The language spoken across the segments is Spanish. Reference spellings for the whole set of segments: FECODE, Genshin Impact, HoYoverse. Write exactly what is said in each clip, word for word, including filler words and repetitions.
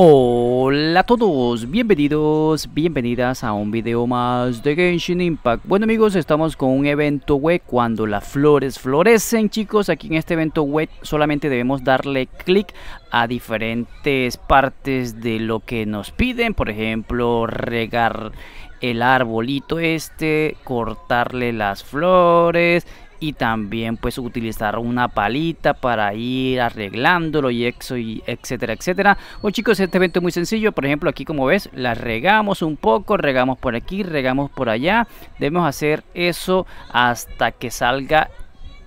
Hola a todos, bienvenidos, bienvenidas a un video más de Genshin Impact. Bueno amigos, estamos con un evento web cuando las flores florecen, chicos. Aquí en este evento web solamente debemos darle clic a diferentes partes de lo que nos piden. Por ejemplo, regar el arbolito este, cortarle las flores y también pues utilizar una palita para ir arreglándolo y eso y etcétera, etcétera. Bueno chicos, este evento es muy sencillo. Por ejemplo, aquí como ves, la regamos un poco, regamos por aquí, regamos por allá. Debemos hacer eso hasta que salga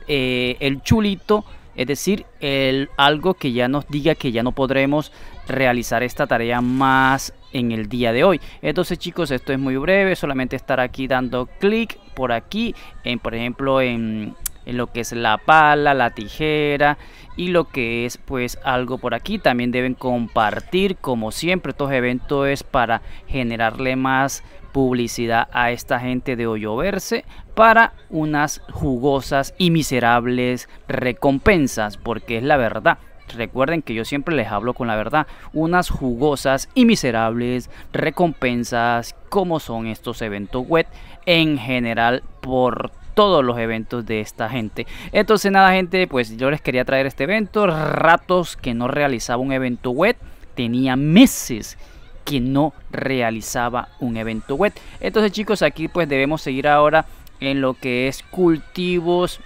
eh, el chulito, es decir, el, algo que ya nos diga que ya no podremos realizar esta tarea más en el día de hoy. Entonces chicos, esto es muy breve, solamente estar aquí dando clic por aquí en, por ejemplo, en, en lo que es la pala, la tijera y lo que es pues algo por aquí. También deben compartir, como siempre estos eventos es para generarle más publicidad a esta gente de HoYoverse para unas jugosas y miserables recompensas, porque es la verdad. Recuerden que yo siempre les hablo con la verdad. Unas jugosas y miserables recompensas como son estos eventos web en general por todos los eventos de esta gente. Entonces nada gente, pues yo les quería traer este evento. Ratos que no realizaba un evento web. Tenía meses que no realizaba un evento web. Entonces chicos, aquí pues debemos seguir ahora en lo que es cultivos.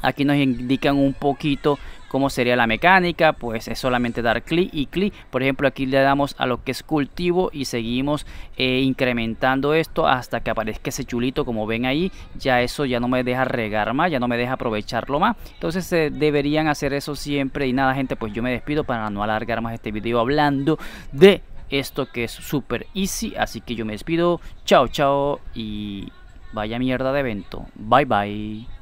Aquí nos indican un poquito cómo sería la mecánica, pues es solamente dar clic y clic. Por ejemplo, aquí le damos a lo que es cultivo y seguimos eh, incrementando esto hasta que aparezca ese chulito, como ven ahí. Ya eso ya no me deja regar más, ya no me deja aprovecharlo más. Entonces eh, deberían hacer eso siempre. Y nada gente, pues yo me despido para no alargar más este video hablando de esto que es súper easy. Así que yo me despido, chao chao y vaya mierda de evento, bye bye.